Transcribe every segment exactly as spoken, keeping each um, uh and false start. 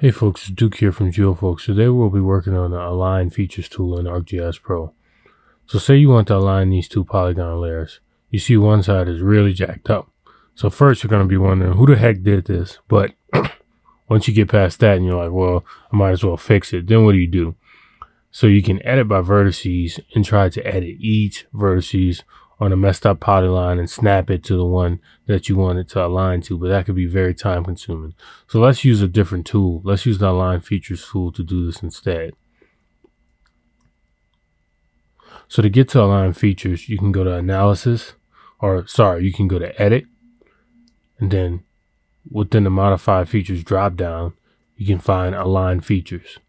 Hey folks, it's Duke here from GeoFolks. Today we'll be working on the Align Features Tool in ArcGIS Pro. So say you want to align these two polygon layers. You see one side is really jacked up. So first you're going to be wondering, who the heck did this? But once you get past that and you're like, well, I might as well fix it. Then what do you do? So you can edit by vertices and try to edit each vertices on a messed up polyline and snap it to the one that you want it to align to, but that could be very time consuming. So let's use a different tool. Let's use the Align Features tool to do this instead. So to get to Align Features, you can go to Analysis, or sorry, you can go to Edit, and then within the Modify Features dropdown, you can find Align Features.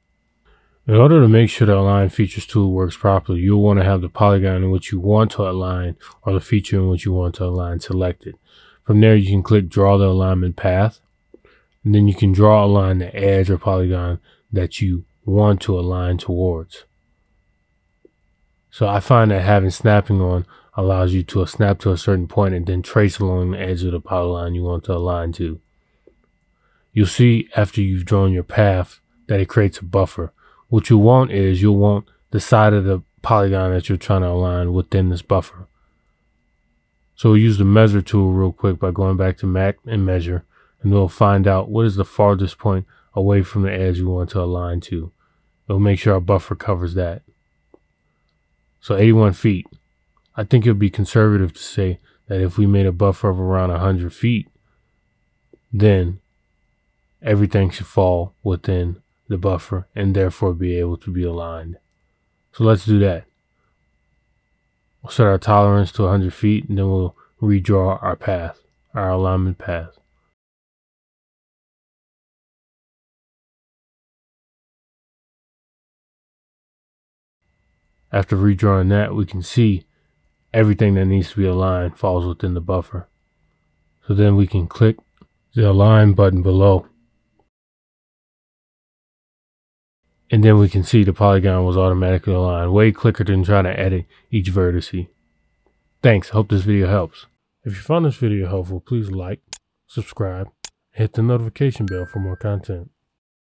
In order to make sure the Align Features tool works properly, you'll want to have the polygon in which you want to align or the feature in which you want to align selected. From there, you can click Draw the Alignment Path, and then you can draw align the edge or polygon that you want to align towards. So I find that having snapping on allows you to snap to a certain point and then trace along the edge of the polyline you want to align to. You'll see after you've drawn your path that it creates a buffer. What you want is you'll want the side of the polygon that you're trying to align within this buffer. So we'll use the measure tool real quick by going back to Map and Measure, and we'll find out what is the farthest point away from the edge we want to align to. We'll make sure our buffer covers that. So eighty-one feet. I think it would be conservative to say that if we made a buffer of around one hundred feet, then everything should fall within the buffer and therefore be able to be aligned. So let's do that. We'll set our tolerance to one hundred feet, and then we'll redraw our path, our alignment path. After redrawing that, we can see everything that needs to be aligned falls within the buffer. So then we can click the Align button below, and then we can see the polygon was automatically aligned way quicker than trying to edit each vertice. Thanks, hope this video helps. If you found this video helpful, please like, subscribe, and hit the notification bell for more content.